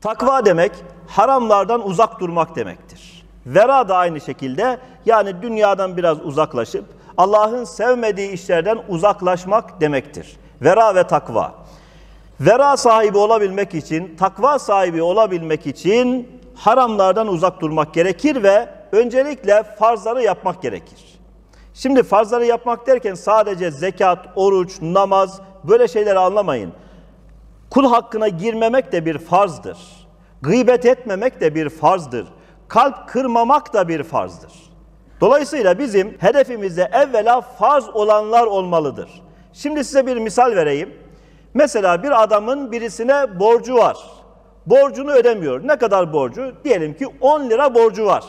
Takva demek haramlardan uzak durmak demektir. Vera da aynı şekilde, yani dünyadan biraz uzaklaşıp Allah'ın sevmediği işlerden uzaklaşmak demektir. Vera ve takva. Vera sahibi olabilmek için, takva sahibi olabilmek için haramlardan uzak durmak gerekir ve öncelikle farzları yapmak gerekir. Şimdi farzları yapmak derken sadece zekat, oruç, namaz böyle şeyleri anlamayın. Kul hakkına girmemek de bir farzdır. Gıybet etmemek de bir farzdır. Kalp kırmamak da bir farzdır. Dolayısıyla bizim hedefimizde evvela farz olanlar olmalıdır. Şimdi size bir misal vereyim. Mesela bir adamın birisine borcu var. Borcunu ödemiyor. Ne kadar borcu? Diyelim ki 10 lira borcu var.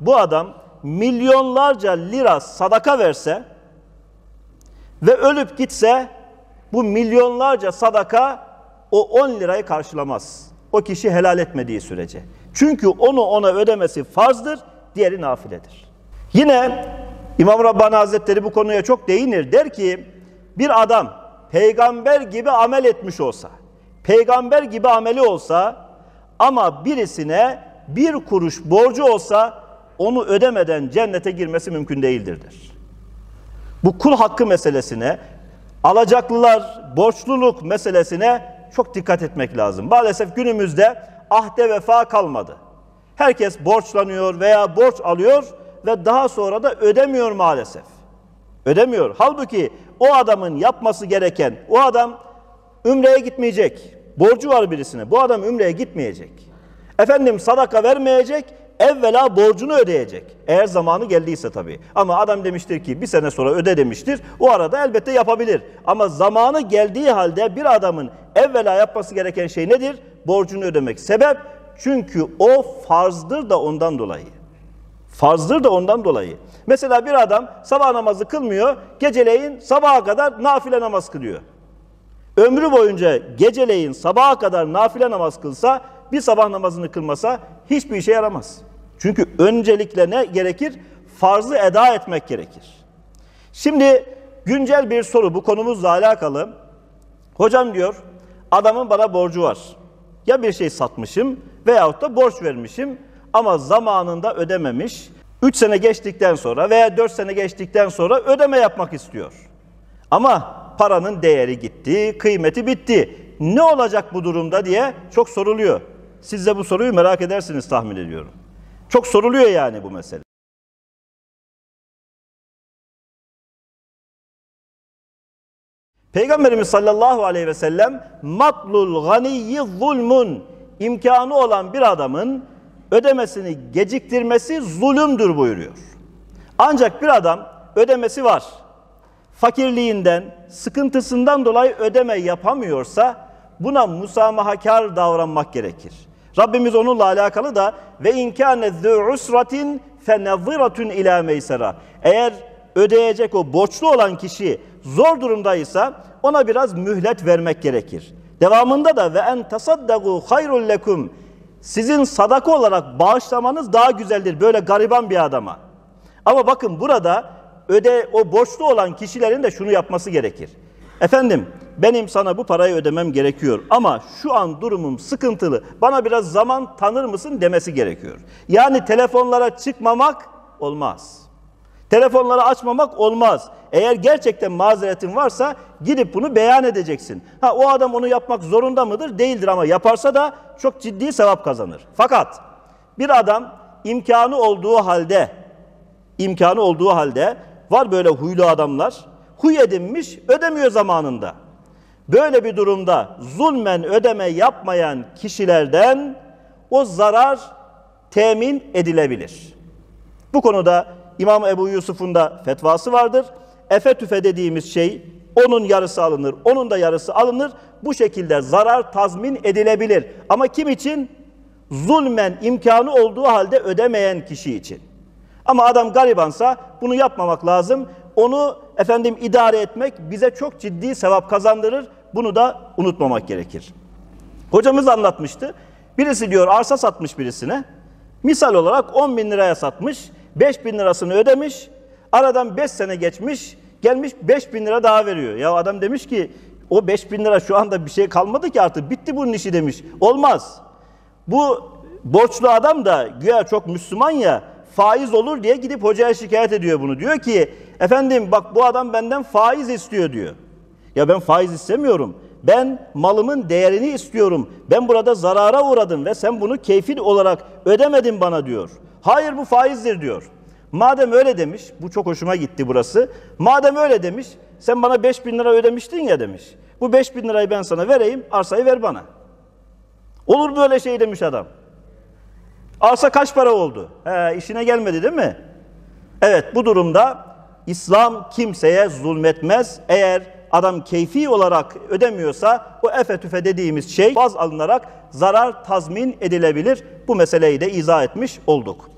Bu adam milyonlarca lira sadaka verse ve ölüp gitse, bu milyonlarca sadaka o 10 lirayı karşılamaz. O kişi helal etmediği sürece. Çünkü onu ona ödemesi farzdır, diğeri nafiledir. Yine İmam Rabbani Hazretleri bu konuya çok değinir. Der ki, bir adam peygamber gibi amel etmiş olsa, peygamber gibi ameli olsa ama birisine bir kuruş borcu olsa onu ödemeden cennete girmesi mümkün değildir der. Bu kul hakkı meselesine, alacaklılar, borçluluk meselesine çok dikkat etmek lazım. Maalesef günümüzde ahde vefa kalmadı. Herkes borçlanıyor veya borç alıyor ve daha sonra da ödemiyor maalesef. Ödemiyor. Halbuki o adamın yapması gereken, o adam ümreye gitmeyecek. Borcu var birisine. Bu adam ümreye gitmeyecek. Efendim sadaka vermeyecek. Evvela borcunu ödeyecek. Eğer zamanı geldiyse tabii. Ama adam demiştir ki bir sene sonra öde demiştir. O arada elbette yapabilir. Ama zamanı geldiği halde bir adamın evvela yapması gereken şey nedir? Borcunu ödemek. Sebep? Çünkü o farzdır da ondan dolayı. Farzdır da ondan dolayı. Mesela bir adam sabah namazı kılmıyor, geceleyin sabaha kadar nafile namaz kılıyor. Ömrü boyunca geceleyin sabaha kadar nafile namaz kılsa, bir sabah namazını kılmasa hiçbir işe yaramaz. Çünkü öncelikle ne gerekir? Farzı eda etmek gerekir. Şimdi güncel bir soru, bu konumuzla alakalı. Hocam diyor, adamın bana borcu var. Ya bir şey satmışım veyahut da borç vermişim ama zamanında ödememiş. 3 sene geçtikten sonra veya 4 sene geçtikten sonra ödeme yapmak istiyor. Ama paranın değeri gitti, kıymeti bitti. Ne olacak bu durumda diye çok soruluyor. Siz de bu soruyu merak edersiniz tahmin ediyorum. Çok soruluyor yani bu mesele. Peygamberimiz sallallahu aleyhi ve sellem matlul ganiyyi zulmun, imkanı olan bir adamın ödemesini geciktirmesi zulümdür buyuruyor. Ancak bir adam ödemesi var. Fakirliğinden, sıkıntısından dolayı ödeme yapamıyorsa buna musamahakar davranmak gerekir. Rabbimiz onunla alakalı da ve inkâne zû usratin fenevziratun ilâ meysera. Eğer ödeyecek o borçlu olan kişi zor durumdaysa ona biraz mühlet vermek gerekir. Devamında da ve en tasaddaqu hayrul lekum. Sizin sadaka olarak bağışlamanız daha güzeldir böyle gariban bir adama. Ama bakın burada o borçlu olan kişilerin de şunu yapması gerekir. Efendim benim sana bu parayı ödemem gerekiyor ama şu an durumum sıkıntılı, bana biraz zaman tanır mısın demesi gerekiyor. Yani telefonlara çıkmamak olmaz. Telefonları açmamak olmaz. Eğer gerçekten mazeretin varsa gidip bunu beyan edeceksin. O adam onu yapmak zorunda mıdır? Değildir ama yaparsa da çok ciddi sevap kazanır. Fakat bir adam imkanı olduğu halde var böyle huylu adamlar, huy edinmiş, ödemiyor zamanında. Böyle bir durumda zulmen ödeme yapmayan kişilerden o zarar temin edilebilir. Bu konuda İmam Ebu Yusuf'un da fetvası vardır. Efe tüfe dediğimiz şey, onun yarısı alınır, onun da yarısı alınır. Bu şekilde zarar tazmin edilebilir. Ama kim için? Zulmen imkanı olduğu halde ödemeyen kişi için. Ama adam garibansa bunu yapmamak lazım. Onu efendim idare etmek bize çok ciddi sevap kazandırır. Bunu da unutmamak gerekir. Hocamız anlatmıştı. Birisi diyor arsa satmış birisine. Misal olarak 10.000 liraya satmış. 5.000 lirasını ödemiş. Aradan 5 sene geçmiş. Gelmiş 5.000 lira daha veriyor. Ya adam demiş ki O 5.000 lira şu anda bir şey kalmadı ki artık. Bitti bunun işi demiş. Olmaz. Bu borçlu adam da güya çok Müslüman ya, faiz olur diye gidip hocaya şikayet ediyor bunu. Diyor ki efendim bak bu adam benden faiz istiyor diyor. Ya ben faiz istemiyorum. Ben malımın değerini istiyorum. Ben burada zarara uğradım ve sen bunu keyfi olarak ödemedin bana diyor. Hayır bu faizdir diyor. Madem öyle demiş, bu çok hoşuma gitti burası. Madem öyle demiş, sen bana 5.000 lira ödemiştin ya demiş. Bu 5.000 lirayı ben sana vereyim, arsayı ver bana. Olur böyle şey demiş adam. Arsa kaç para oldu? İşine gelmedi değil mi? Evet bu durumda İslam kimseye zulmetmez. Eğer adam keyfi olarak ödemiyorsa o efe tüfe dediğimiz şey baz alınarak zarar tazmin edilebilir. Bu meseleyi de izah etmiş olduk.